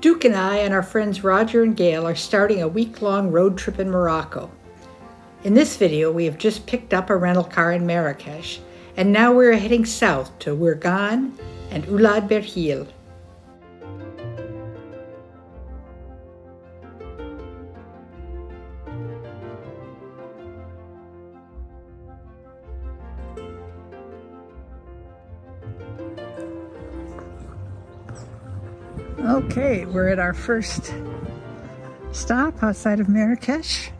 Duke and I and our friends Roger and Gail are starting a week-long road trip in Morocco. In this video, we have just picked up a rental car in Marrakesh, and now we are heading south to Ouirgane and Oulad Berhil. Okay, we're at our first stop outside of Marrakesh.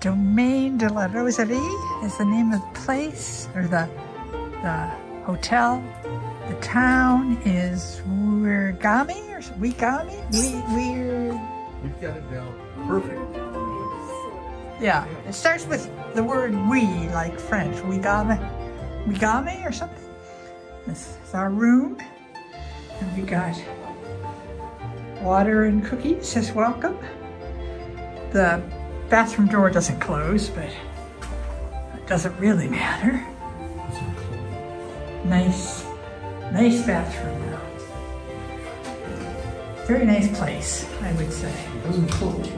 Domaine de la Roseraie is the name of the place, or the hotel. The town is Ouirgane, or Ouirgane? You've got it down perfect. Yeah, it starts with the word "we" like French. Ouirgane or something. This is our room. And we got water and cookies as welcome. The bathroom door doesn't close, but it doesn't really matter. Nice bathroom now. Very nice place, I would say. Doesn't close.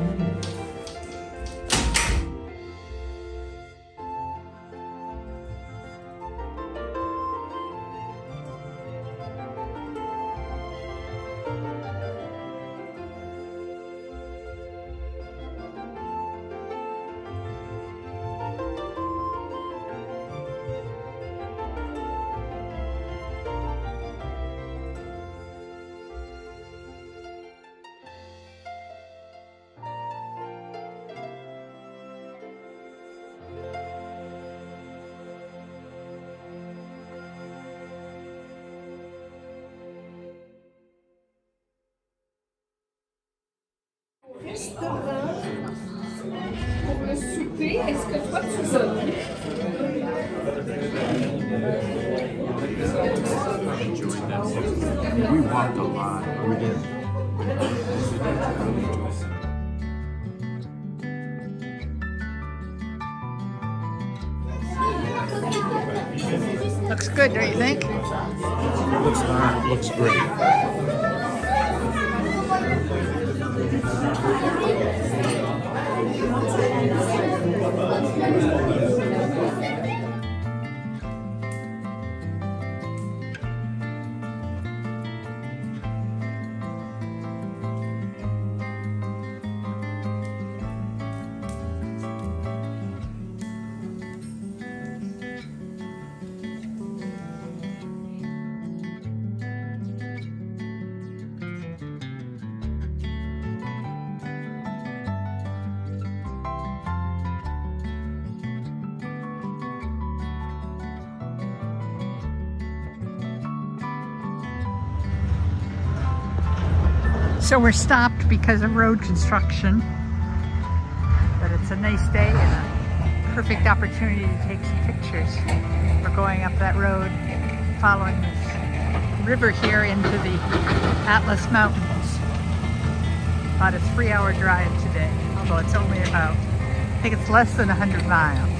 Pour le souper, est-ce que toi tu donnes? We walked a lot. We did. Looks good, don't you think? Looks great. So we're stopped because of road construction, but it's a nice day and a perfect opportunity to take some pictures. We're going up that road, following this river here into the Atlas Mountains. About a 3-hour drive today, although it's only about, I think it's less than 100 miles.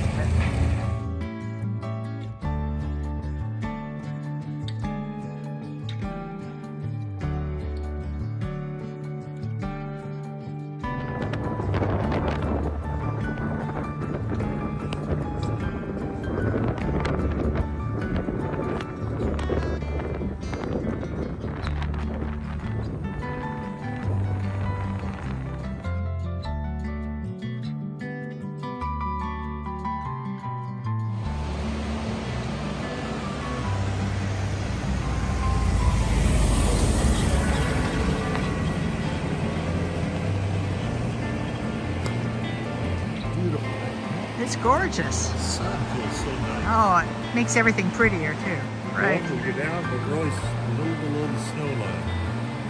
It's gorgeous. The sun feels so nice. Oh, it makes everything prettier too, right? Well, you're down, but we're always a little below the snow line.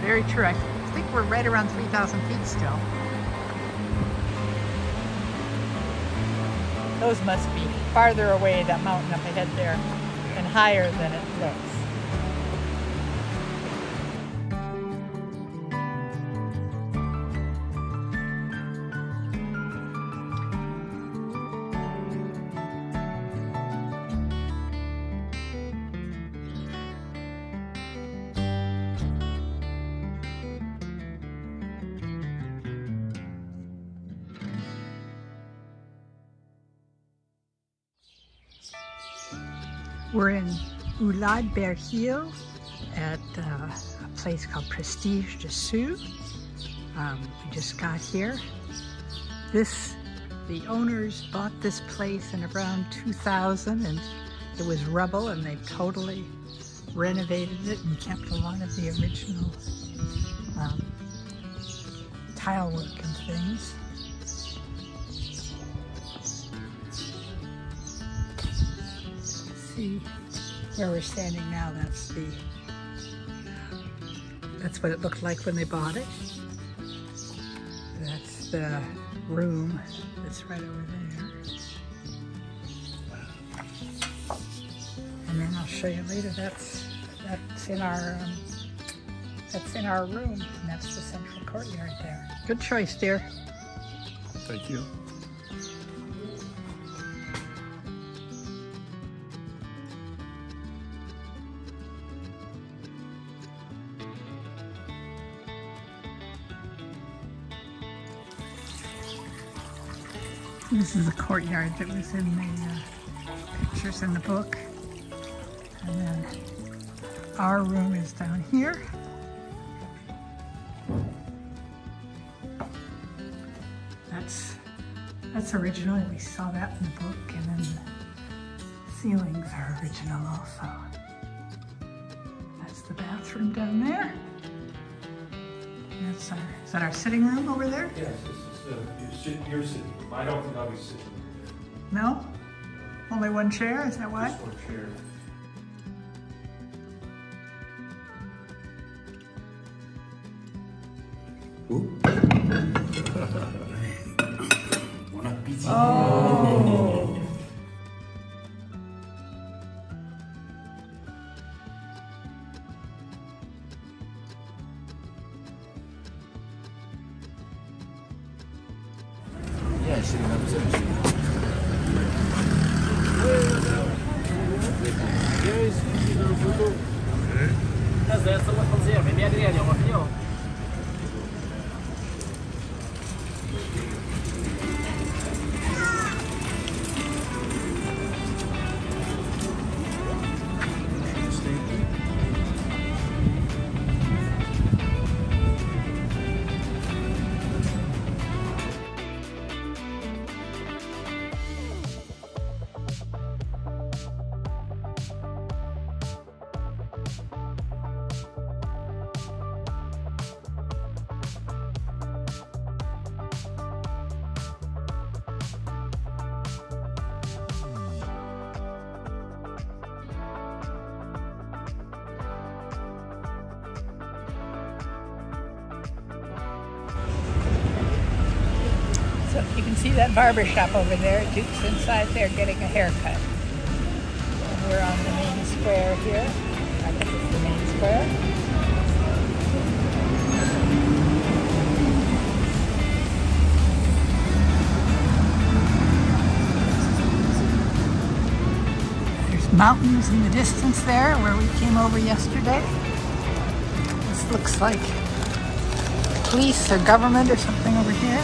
Very true. I think we're right around 3,000 feet still. Those must be farther away, that mountain up ahead there, and higher than it looks. We're in Oulad Berhil at a place called Prestige du Souss. We just got here. The owners bought this place in around 2000, and it was rubble, and they've totally renovated it and kept a lot of the original tile work and things. See where we're standing now, that's what it looked like when they bought it. That's the room that's right over there. And then I'll show you later, that's in our room, and that's the central courtyard there. Good choice, dear. Thank you. This is the courtyard that was in the pictures in the book. And then our room is down here. That's original. We saw that in the book, and then the ceilings are original also. That's the bathroom down there. Is that our sitting room over there? Yes, this is your sitting room. I don't think I'll be sitting there. No? Only one chair? Is that why? Just one chair. Ooh. Bon appétit. Oh! You can see that barber shop over there. Duke's inside there getting a haircut. And we're on the main square here. I think it's the main square. There's mountains in the distance there where we came over yesterday. This looks like police or government or something over here.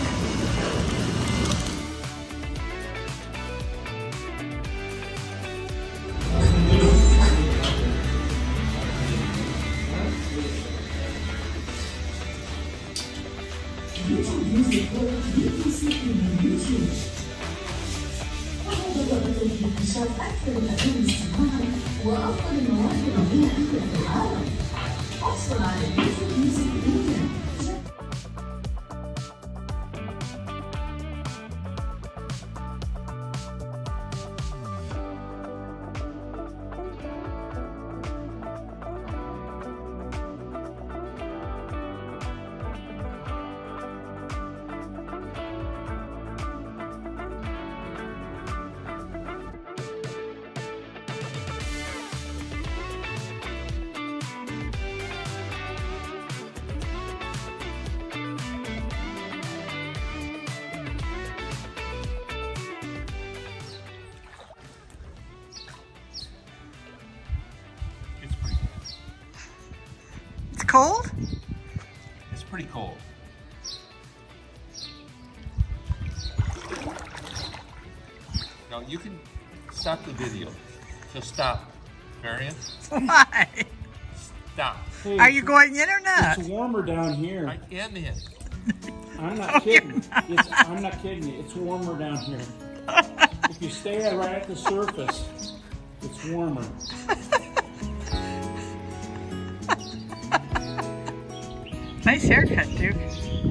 Cold? It's pretty cold. Now you can stop the video. So stop. experience? Why? Stop. Hey, are you going in or not? It's warmer down here. I am in. I'm not kidding. I'm not kidding you. It's warmer down here. If you stay right at the surface, it's warmer. Nice haircut, Duke.